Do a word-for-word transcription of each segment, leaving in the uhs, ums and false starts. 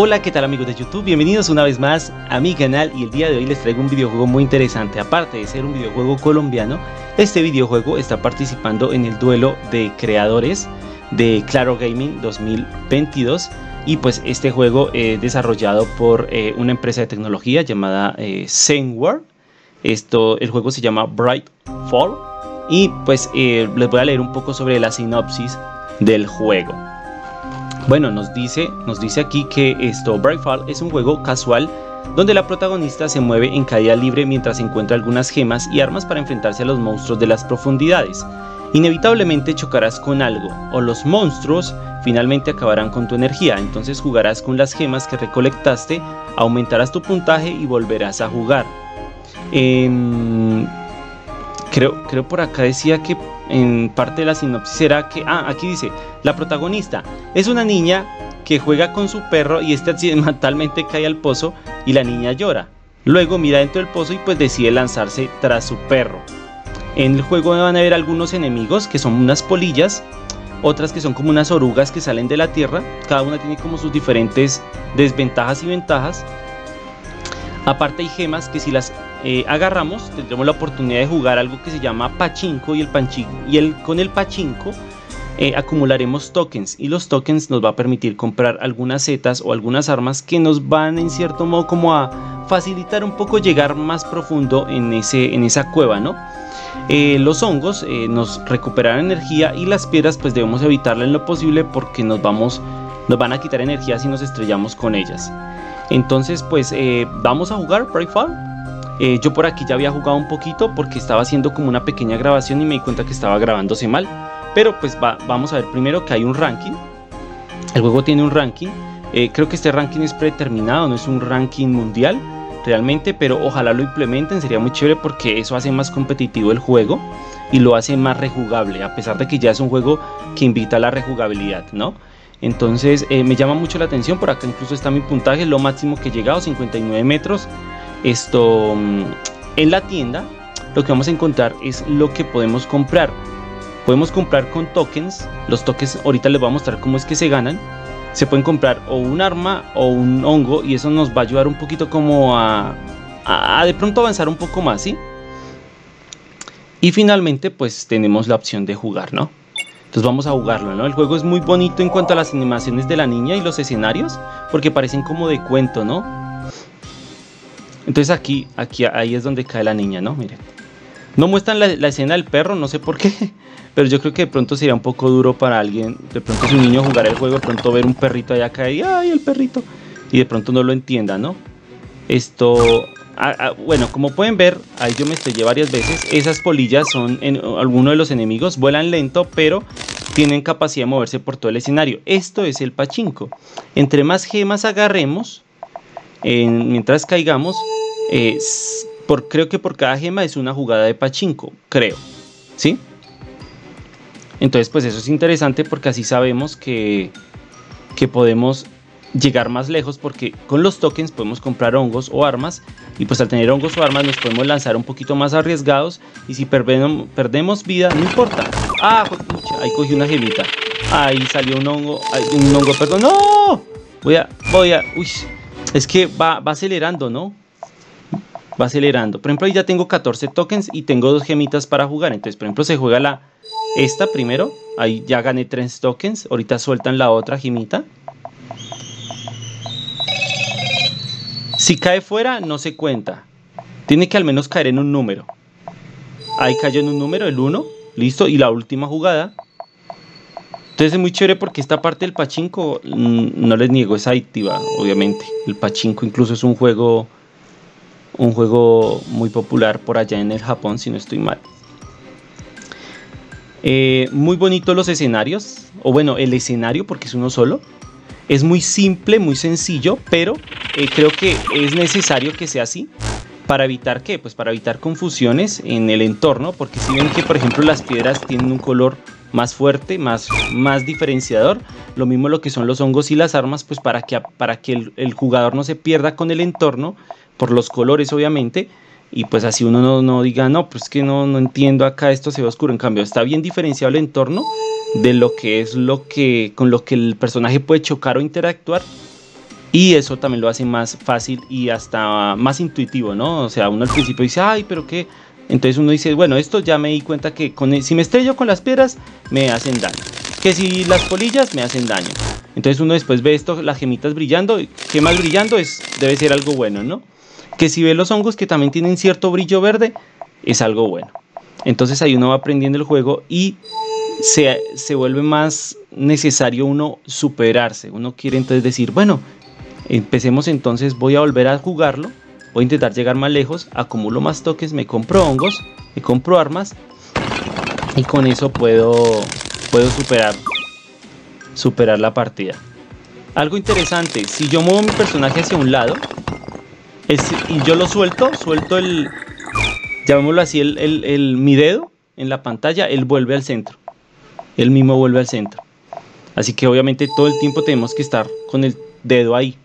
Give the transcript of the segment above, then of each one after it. Hola, ¿qué tal amigos de YouTube? Bienvenidos una vez más a mi canal y el día de hoy les traigo un videojuego muy interesante. Aparte de ser un videojuego colombiano, este videojuego está participando en el duelo de creadores de Claro Gaming dos mil veintidós y pues este juego es eh, desarrollado por eh, una empresa de tecnología llamada eh, Zenware. Esto, el juego se llama Bright Fall y pues eh, les voy a leer un poco sobre la sinopsis del juego. Bueno, nos dice, nos dice aquí que esto, Bright Fall es un juego casual donde la protagonista se mueve en caída libre mientras encuentra algunas gemas y armas para enfrentarse a los monstruos de las profundidades. Inevitablemente chocarás con algo, o los monstruos finalmente acabarán con tu energía, entonces jugarás con las gemas que recolectaste, aumentarás tu puntaje y volverás a jugar. Eh, creo, creo por acá decía que... En parte de la sinopsis era que, ah, aquí dice, la protagonista es una niña que juega con su perro y este accidentalmente cae al pozo y la niña llora. Luego mira dentro del pozo y pues decide lanzarse tras su perro. En el juego van a ver algunos enemigos que son unas polillas, otras que son como unas orugas que salen de la tierra. Cada una tiene como sus diferentes desventajas y ventajas. Aparte hay gemas que si las eh, agarramos tendremos la oportunidad de jugar algo que se llama pachinko y, el pachinko, y el, con el pachinko eh, acumularemos tokens y los tokens nos va a permitir comprar algunas setas o algunas armas que nos van en cierto modo como a facilitar un poco llegar más profundo en, ese, en esa cueva, ¿no? Eh, los hongos eh, nos recuperarán energía y las piedras pues debemos evitarlas en lo posible porque nos, vamos, nos van a quitar energía si nos estrellamos con ellas. Entonces pues eh, vamos a jugar Bright Fall. eh, Yo por aquí ya había jugado un poquito porque estaba haciendo como una pequeña grabación y me di cuenta que estaba grabándose mal. Pero pues va, vamos a ver primero que hay un ranking. El juego tiene un ranking. eh, Creo que este ranking es predeterminado, no es un ranking mundial realmente, pero ojalá lo implementen, sería muy chévere porque eso hace más competitivo el juego y lo hace más rejugable, a pesar de que ya es un juego que invita a la rejugabilidad, ¿no? Entonces eh, me llama mucho la atención. Por acá incluso está mi puntaje, lo máximo que he llegado, cincuenta y nueve metros. Esto en la tienda lo que vamos a encontrar es lo que podemos comprar. Podemos comprar con tokens. Los tokens ahorita les voy a mostrar cómo es que se ganan. Se pueden comprar o un arma o un hongo y eso nos va a ayudar un poquito como a, a, a de pronto avanzar un poco más, ¿sí? Y finalmente pues tenemos la opción de jugar, ¿no? Entonces vamos a jugarlo, ¿no? El juego es muy bonito en cuanto a las animaciones de la niña y los escenarios, porque parecen como de cuento, ¿no? Entonces aquí, aquí ahí es donde cae la niña, ¿no? Miren. No muestran la, la escena del perro, no sé por qué, pero yo creo que de pronto sería un poco duro para alguien. De pronto si un niño jugara el juego, de pronto ver un perrito allá caer y ¡ay, el perrito! Y de pronto no lo entienda, ¿no? Esto... Ah, ah, bueno, como pueden ver, ahí yo me estrellé varias veces. Esas polillas son en, en, algunos de los enemigos, vuelan lento, pero tienen capacidad de moverse por todo el escenario. Esto es el pachinko. Entre más gemas agarremos, eh, mientras caigamos, eh, por, creo que por cada gema es una jugada de pachinko, creo, ¿sí? Entonces, pues eso es interesante porque así sabemos que, que podemos... llegar más lejos porque con los tokens podemos comprar hongos o armas y pues al tener hongos o armas nos podemos lanzar un poquito más arriesgados y si perdemos vida no importa. Ah, pucha, ahí cogí una gemita, ahí salió un hongo, un hongo, perdón, no, voy a, voy a, uy, es que va, va acelerando, ¿no? Va acelerando. Por ejemplo, ahí ya tengo catorce tokens y tengo dos gemitas para jugar, entonces por ejemplo se juega la, esta primero, ahí ya gané tres tokens, ahorita sueltan la otra gemita. Si cae fuera, no se cuenta. Tiene que al menos caer en un número. Ahí cayó en un número, el uno. Listo, y la última jugada. Entonces es muy chévere porque esta parte del pachinko, no les niego, es adictiva, obviamente. El pachinko incluso es un juego, un juego muy popular por allá en el Japón, si no estoy mal. Eh, muy bonitos los escenarios. O bueno, el escenario, porque es uno solo. Es muy simple, muy sencillo, pero eh, creo que es necesario que sea así para evitar ¿qué? Pues para evitar confusiones en el entorno, porque si ven que por ejemplo las piedras tienen un color más fuerte, más, más diferenciador, lo mismo lo que son los hongos y las armas, pues para que, para que el, el jugador no se pierda con el entorno, por los colores obviamente, y pues así uno no, no diga, no, pues que no, no entiendo acá, esto se ve oscuro, en cambio está bien diferenciado el entorno, de lo que es lo que con lo que el personaje puede chocar o interactuar Y eso también lo hace más fácil y hasta más intuitivo, ¿no? O sea, uno al principio dice, ay, pero qué. Entonces uno dice, bueno, esto ya me di cuenta que con, si me estrello con las piedras, me hacen daño. Que si las polillas, me hacen daño. Entonces uno después ve esto, las gemitas brillando. Que más brillando es, debe ser algo bueno, ¿no? Que si ve los hongos que también tienen cierto brillo verde, es algo bueno. Entonces ahí uno va aprendiendo el juego y se, se vuelve más necesario uno superarse. Uno quiere entonces decir, bueno, empecemos entonces, voy a volver a jugarlo, voy a intentar llegar más lejos, acumulo más toques, me compro hongos, me compro armas y con eso puedo, puedo superar, superar la partida. Algo interesante, si yo muevo mi personaje hacia un lado es, y yo lo suelto, suelto el, llamémoslo así, el, el, el, mi dedo en la pantalla, él vuelve al centro, él mismo vuelve al centro. Así que obviamente todo el tiempo tenemos que estar con el dedo ahí.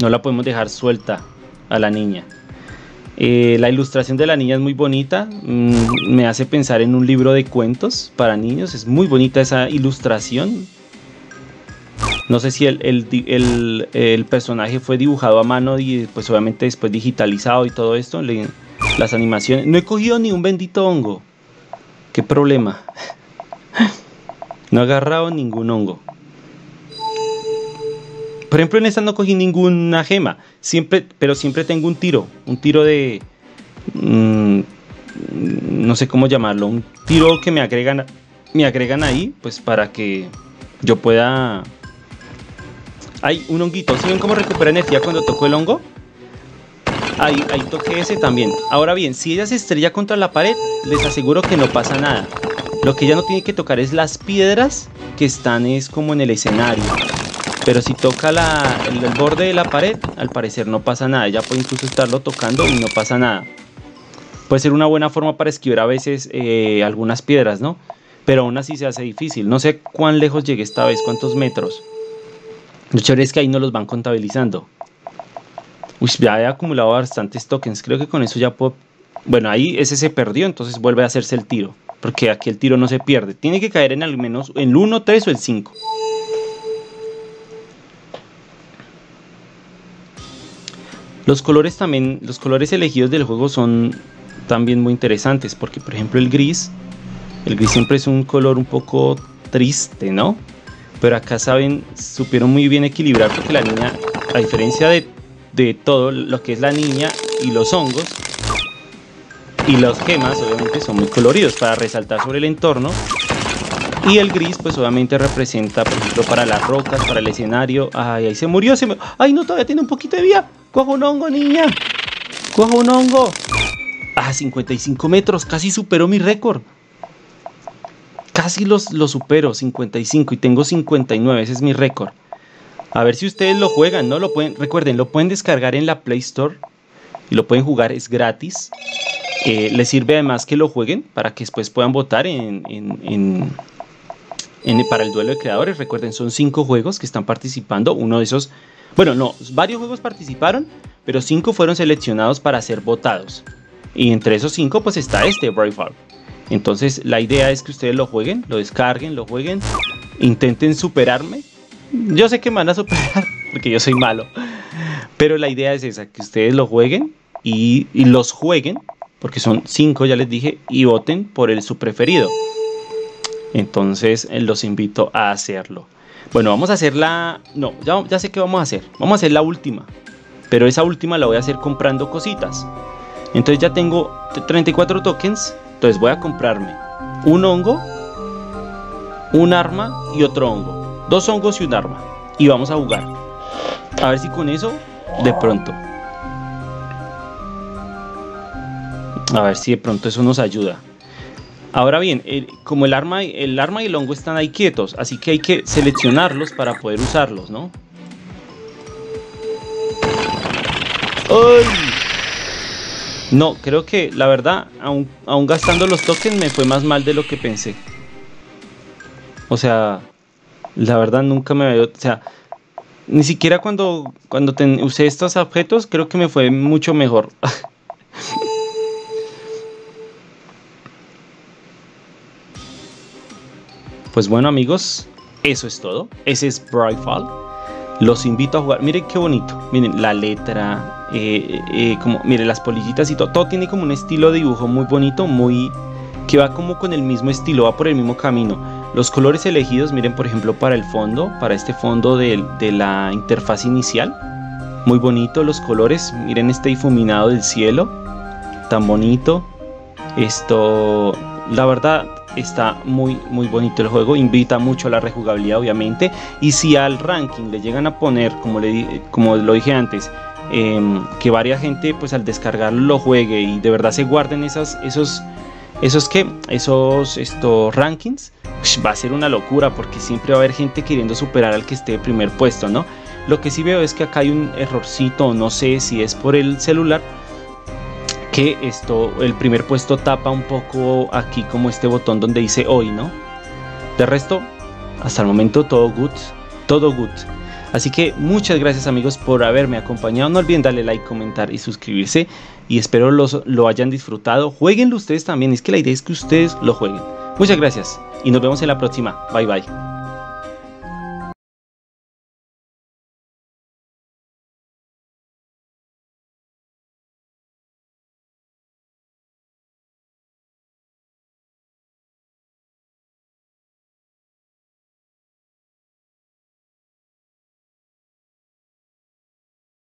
No la podemos dejar suelta a la niña. Eh, la ilustración de la niña es muy bonita. Mm, me hace pensar en un libro de cuentos para niños. Es muy bonita esa ilustración. No sé si el, el, el, el personaje fue dibujado a mano y pues obviamente después digitalizado y todo esto. Le, las animaciones. No he cogido ni un bendito hongo. Qué problema. No he agarrado ningún hongo. Por ejemplo, en esta no cogí ninguna gema, siempre, pero siempre tengo un tiro, un tiro de, mmm, no sé cómo llamarlo, un tiro que me agregan, me agregan ahí, pues para que yo pueda. Hay un honguito, ¿sí ven cómo recupera energía cuando toco el hongo? Ahí, ahí toqué ese también. Ahora bien, si ella se estrella contra la pared, les aseguro que no pasa nada. Lo que ella no tiene que tocar es las piedras que están es como en el escenario. Pero si toca la, el, el borde de la pared, al parecer no pasa nada. Ella puede incluso estarlo tocando y no pasa nada. Puede ser una buena forma para esquivar a veces eh, algunas piedras, ¿no? Pero aún así se hace difícil. No sé cuán lejos llegué esta vez, cuántos metros. Lo chévere es que ahí no los van contabilizando. Uy, ya he acumulado bastantes tokens. Creo que con eso ya puedo... Bueno, ahí ese se perdió, entonces vuelve a hacerse el tiro. Porque aquí el tiro no se pierde. Tiene que caer en al menos el uno, tres o el cinco. Los colores también, los colores elegidos del juego son también muy interesantes, porque por ejemplo el gris, el gris siempre es un color un poco triste, ¿no? Pero acá saben, supieron muy bien equilibrar, porque la niña, a diferencia de, de todo lo que es la niña y los hongos y las gemas, obviamente son muy coloridos para resaltar sobre el entorno. Y el gris pues obviamente representa, por ejemplo, para las rocas, para el escenario. Ay, ahí se murió, se murió. Ay, no, todavía tiene un poquito de vida. Coja un hongo, niña. Coja un hongo. Ah, cincuenta y cinco metros. Casi superó mi récord. Casi los, lo supero, cincuenta y cinco. Y tengo cincuenta y nueve, ese es mi récord. A ver si ustedes lo juegan, ¿no? Lo pueden, recuerden, lo pueden descargar en la Play Store. Y lo pueden jugar, es gratis. Eh, les sirve además que lo jueguen para que después puedan votar en... en, en En, para el duelo de creadores. Recuerden, son cinco juegos que están participando. Uno de esos, bueno, no, varios juegos participaron, pero cinco fueron seleccionados para ser votados. Y entre esos cinco, pues está este, Bright Fall. Entonces, la idea es que ustedes lo jueguen, lo descarguen, lo jueguen, intenten superarme. Yo sé que me van a superar, porque yo soy malo. Pero la idea es esa, que ustedes lo jueguen y, y los jueguen, porque son cinco, ya les dije, y voten por el su preferido. Entonces los invito a hacerlo. Bueno, vamos a hacer la... No, ya, ya sé qué vamos a hacer. Vamos a hacer la última. Pero esa última la voy a hacer comprando cositas. Entonces ya tengo treinta y cuatro tokens. Entonces voy a comprarme un hongo, un arma y otro hongo. Dos hongos y un arma. Y vamos a jugar. A ver si con eso, de pronto. A ver si de pronto eso nos ayuda. Ahora bien, el, como el arma, el arma y el hongo están ahí quietos, así que hay que seleccionarlos para poder usarlos, ¿no? ¡Ay! No, creo que la verdad, aún, aún gastando los tokens me fue más mal de lo que pensé. O sea, la verdad nunca me había... O sea, ni siquiera cuando, cuando ten, usé estos objetos creo que me fue mucho mejor. Pues bueno amigos, Eso es todo. Ese es Bright Fall. Los invito a jugar. Miren qué bonito. Miren la letra. Eh, eh, como, miren las polillitas y todo. Todo tiene como un estilo de dibujo muy bonito. Muy... que va como con el mismo estilo. Va por el mismo camino. Los colores elegidos. Miren, por ejemplo, para el fondo. Para este fondo de, de la interfaz inicial. Muy bonito los colores. Miren este difuminado del cielo. Tan bonito. Esto... la verdad... está muy muy bonito el juego, invita mucho a la rejugabilidad obviamente, y si al ranking le llegan a poner, como, le, como lo dije antes, eh, que varia gente pues al descargarlo lo juegue y de verdad se guarden esas, esos, esos, ¿qué? esos estos rankings, va a ser una locura porque siempre va a haber gente queriendo superar al que esté de primer puesto, ¿no? Lo que sí veo es que acá hay un errorcito, no sé si es por el celular, que esto, el primer puesto tapa un poco aquí como este botón donde dice hoy, ¿no? De resto, hasta el momento todo good, todo good. Así que muchas gracias amigos por haberme acompañado. No olviden darle like, comentar y suscribirse. Y espero los, lo hayan disfrutado. Jueguenlo ustedes también, es que la idea es que ustedes lo jueguen. Muchas gracias y nos vemos en la próxima. Bye bye.